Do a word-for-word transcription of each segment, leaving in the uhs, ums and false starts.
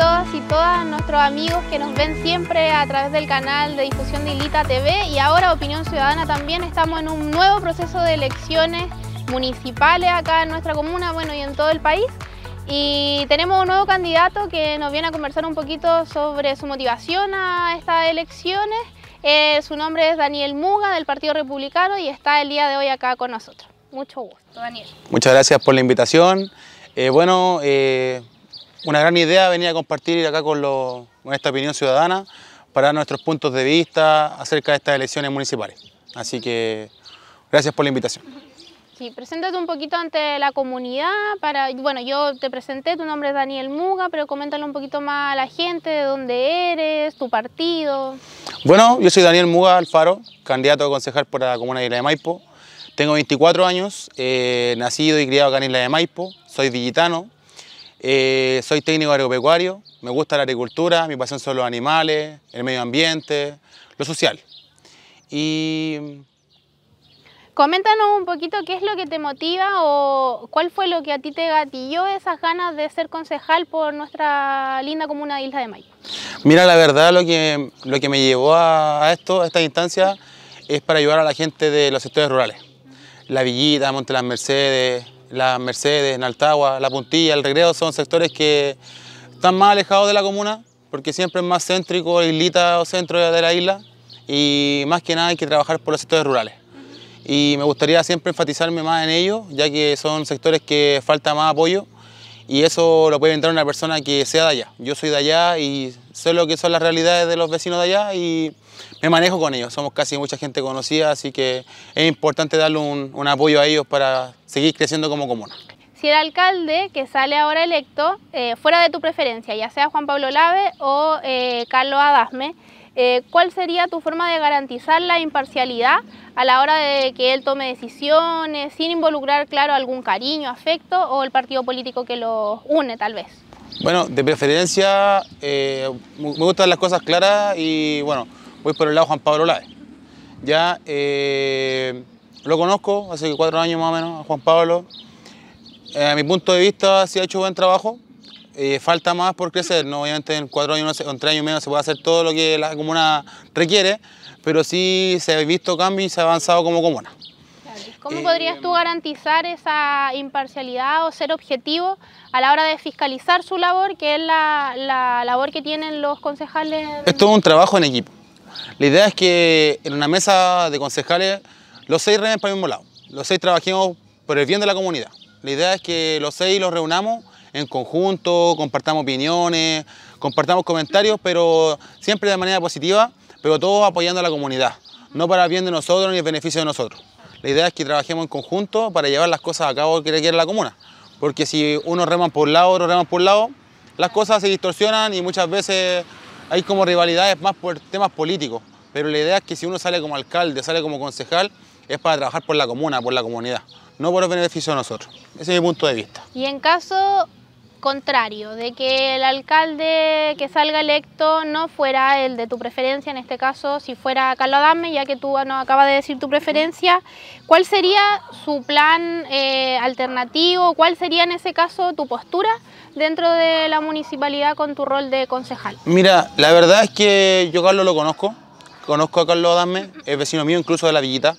a todos y todas nuestros amigos que nos ven siempre a través del canal de difusión de Islita T V y ahora Opinión Ciudadana también. Estamos en un nuevo proceso de elecciones municipales acá en nuestra comuna, bueno, y en todo el país. Y tenemos un nuevo candidato que nos viene a conversar un poquito sobre su motivación a estas elecciones. Eh, su nombre es Daniel Muga, del Partido Republicano, y está el día de hoy acá con nosotros. Mucho gusto, Daniel. Muchas gracias por la invitación. Eh, bueno, eh, una gran idea venir a compartir acá con, los, con esta Opinión Ciudadana para nuestros puntos de vista acerca de estas elecciones municipales. Así que gracias por la invitación. Sí, preséntate un poquito ante la comunidad. Para, bueno, yo te presenté, tu nombre es Daniel Muga, pero coméntale un poquito más a la gente de dónde eres, tu partido. Bueno, yo soy Daniel Muga Alfaro, candidato a concejal por la comuna de Isla de Maipo. Tengo veinticuatro años, eh, nacido y criado acá en Isla de Maipo, soy villitano, eh, soy técnico agropecuario, me gusta la agricultura, mi pasión son los animales, el medio ambiente, lo social. Y... coméntanos un poquito qué es lo que te motiva o cuál fue lo que a ti te gatilló esas ganas de ser concejal por nuestra linda comuna de Isla de Maipo. Mira, la verdad lo que, lo que me llevó a esto, a esta instancia, es para ayudar a la gente de los sectores rurales. La Villita, Monte Las Mercedes, Las Mercedes, Naltagua, La Puntilla, El Regredo son sectores que están más alejados de la comuna porque siempre es más céntrico, islita o centro de la isla, y más que nada hay que trabajar por los sectores rurales. Y me gustaría siempre enfatizarme más en ello, ya que son sectores que falta más apoyo y eso lo puede entrar una persona que sea de allá. Yo soy de allá y sé lo que son las realidades de los vecinos de allá y me manejo con ellos. Somos casi mucha gente conocida, así que es importante darle un, un apoyo a ellos para seguir creciendo como comuna. Si el alcalde que sale ahora electo, eh, fuera de tu preferencia, ya sea Juan Pablo Láez o eh, Carlos Adasme, Eh, ¿cuál sería tu forma de garantizar la imparcialidad a la hora de que él tome decisiones sin involucrar, claro, algún cariño, afecto o el partido político que los une tal vez? Bueno, de preferencia eh, me gustan las cosas claras y bueno, voy por el lado Juan Pablo Láez. Ya eh, lo conozco hace cuatro años más o menos a Juan Pablo. Eh, a mi punto de vista sí ha hecho buen trabajo. Eh, falta más por crecer, ¿no? Obviamente en cuatro años, en tres años y medio se puede hacer todo lo que la comuna requiere, pero sí se ha visto cambio y se ha avanzado como comuna. ¿Cómo eh, podrías tú garantizar esa imparcialidad o ser objetivo a la hora de fiscalizar su labor, que es la, la labor que tienen los concejales? Es todo un trabajo en equipo. La idea es que en una mesa de concejales los seis remen para el mismo lado, los seis trabajemos por el bien de la comunidad. La idea es que los seis los reunamos en conjunto, compartamos opiniones, compartamos comentarios, pero siempre de manera positiva, pero todos apoyando a la comunidad, no para el bien de nosotros ni el beneficio de nosotros. La idea es que trabajemos en conjunto para llevar las cosas a cabo que requiere la comuna, porque si unos reman por un lado, otros reman por un lado, las cosas se distorsionan y muchas veces hay como rivalidades más por temas políticos, pero la idea es que si uno sale como alcalde, sale como concejal, es para trabajar por la comuna, por la comunidad, no por el beneficio de nosotros. Ese es mi punto de vista. Y en caso contrario, de que el alcalde que salga electo no fuera el de tu preferencia, en este caso si fuera Carlos Adasme, ya que tú nos acabas de decir tu preferencia, ¿cuál sería su plan eh, alternativo? ¿Cuál sería en ese caso tu postura dentro de la municipalidad con tu rol de concejal? Mira, la verdad es que yo Carlos lo conozco, conozco a Carlos Adasme, es vecino mío incluso de La Villita,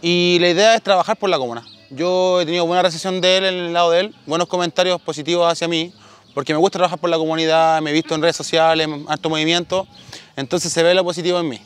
y la idea es trabajar por la comuna. Yo he tenido buena recepción de él, en el lado de él, buenos comentarios positivos hacia mí, porque me gusta trabajar por la comunidad, me he visto en redes sociales, en alto movimiento, entonces se ve lo positivo en mí.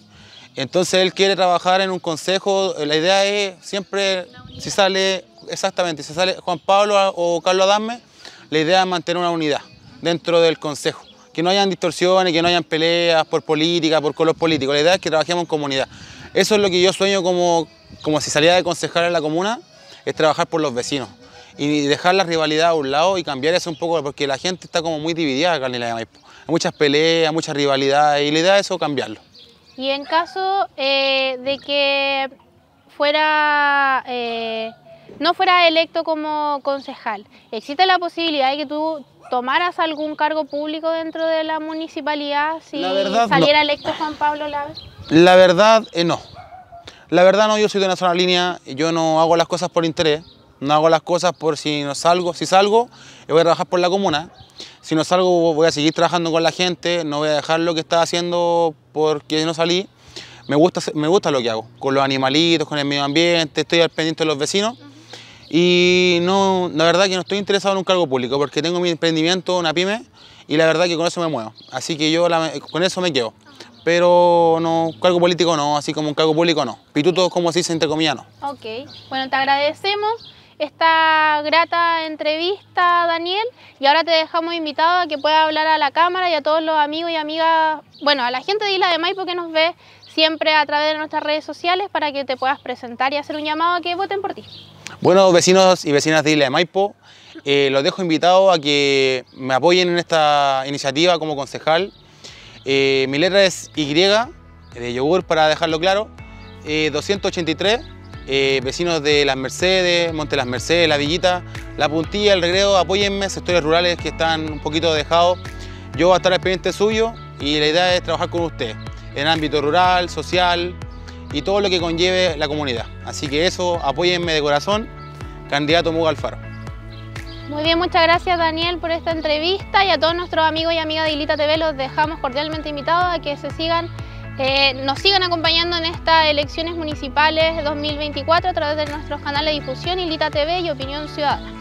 Entonces él quiere trabajar en un consejo, la idea es siempre, si sale, exactamente, si sale Juan Pablo o Carlos Adasme, la idea es mantener una unidad dentro del consejo, que no hayan distorsiones, que no hayan peleas por política, por color político, la idea es que trabajemos en comunidad. Eso es lo que yo sueño como, como si saliera de concejal en la comuna, es trabajar por los vecinos y dejar la rivalidad a un lado y cambiar eso un poco, porque la gente está como muy dividida acá en Isla de Maipo. Hay muchas peleas, muchas rivalidades y la idea es eso, cambiarlo. Y en caso eh, de que fuera eh, no fuera electo como concejal, ¿existe la posibilidad de que tú tomaras algún cargo público dentro de la municipalidad si saliera no. electo Juan Pablo Láez? La verdad, eh, no. La verdad no, yo soy de una sola línea, yo no hago las cosas por interés, no hago las cosas por si no salgo, si salgo, yo voy a trabajar por la comuna. si no salgo voy a seguir trabajando con la gente, no voy a dejar lo que estaba haciendo porque no salí. Me gusta, me gusta lo que hago, con los animalitos, con el medio ambiente, estoy al pendiente de los vecinos. Y no, la verdad que no estoy interesado en un cargo público porque tengo mi emprendimiento, una pyme, y la verdad que con eso me muevo. Así que yo la, con eso me quedo. Pero no, cargo político no, así como un cargo público no. Pitutos, como se dice, entre comillas, no. Ok, bueno, te agradecemos esta grata entrevista, Daniel, y ahora te dejamos invitado a que puedas hablar a la cámara y a todos los amigos y amigas, bueno, a la gente de Isla de Maipo que nos ve siempre a través de nuestras redes sociales para que te puedas presentar y hacer un llamado a que voten por ti. Bueno, vecinos y vecinas de Isla de Maipo, eh, los dejo invitados a que me apoyen en esta iniciativa como concejal. Eh, mi letra es Y, de yogur para dejarlo claro, eh, doscientos ochenta y tres, eh, vecinos de Las Mercedes, Monte Las Mercedes, La Villita, La Puntilla, El Regredo, apóyenme, sectores rurales que están un poquito dejados. Yo voy a estar al pendiente suyo y la idea es trabajar con usted en ámbito rural, social y todo lo que conlleve la comunidad. Así que eso, apóyenme de corazón, candidato Muga Alfaro. Muy bien, muchas gracias, Daniel, por esta entrevista, y a todos nuestros amigos y amigas de Islita T V los dejamos cordialmente invitados a que se sigan, eh, nos sigan acompañando en estas elecciones municipales dos mil veinticuatro a través de nuestros canales de difusión Islita T V y Opinión Ciudadana.